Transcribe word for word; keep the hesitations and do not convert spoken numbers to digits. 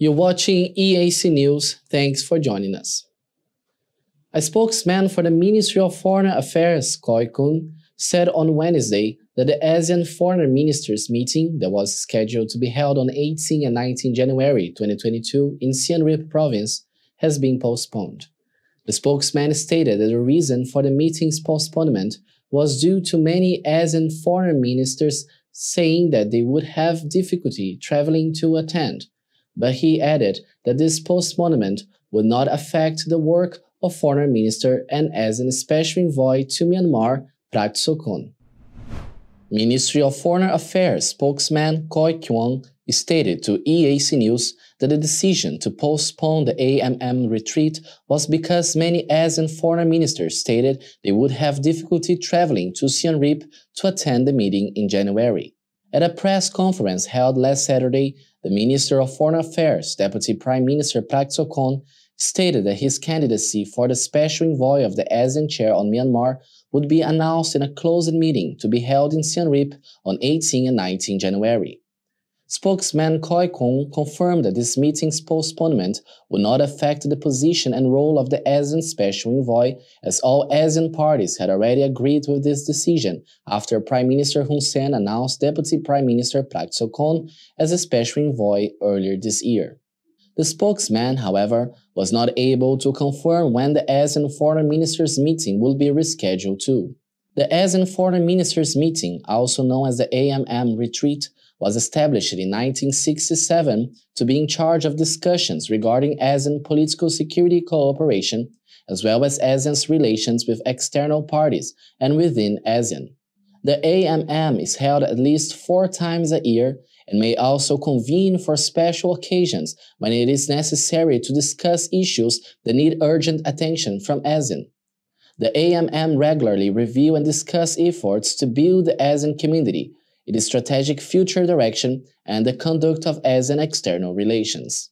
You're watching E A C News. Thanks for joining us. A spokesman for the Ministry of Foreign Affairs, Koy Kuong, said on Wednesday that the ASEAN Foreign Ministers meeting that was scheduled to be held on eighteenth and nineteenth January twenty twenty-two in Siem Reap province has been postponed. The spokesman stated that the reason for the meeting's postponement was due to many ASEAN foreign ministers saying that they would have difficulty traveling to attend, but he added that this postponement would not affect the work of Foreign Minister and ASEAN Special Envoy to Myanmar, Prak Sokhon. Ministry of Foreign Affairs spokesman Koy Kuong stated to E A C News that the decision to postpone the A M M retreat was because many ASEAN foreign ministers stated they would have difficulty traveling to Siem Reap to attend the meeting in January. At a press conference held last Saturday, the Minister of Foreign Affairs, Deputy Prime Minister Prak Sokhon, stated that his candidacy for the special envoy of the ASEAN chair on Myanmar would be announced in a closed meeting to be held in Siem Reap on eighteenth and nineteenth January. Spokesman Koy Kuong confirmed that this meeting's postponement would not affect the position and role of the ASEAN Special Envoy, as all ASEAN parties had already agreed with this decision after Prime Minister Hun Sen announced Deputy Prime Minister Prak Sokhon as a Special Envoy earlier this year. The spokesman, however, was not able to confirm when the ASEAN Foreign Ministers meeting will be rescheduled to. The ASEAN Foreign Ministers meeting, also known as the A M M Retreat, was established in nineteen sixty-seven to be in charge of discussions regarding ASEAN political security cooperation, as well as ASEAN's relations with external parties and within ASEAN. The A M M is held at least four times a year and may also convene for special occasions when it is necessary to discuss issues that need urgent attention from ASEAN. The A M M regularly review and discuss efforts to build the ASEAN community, its strategic future direction, and the conduct of ASEAN external relations.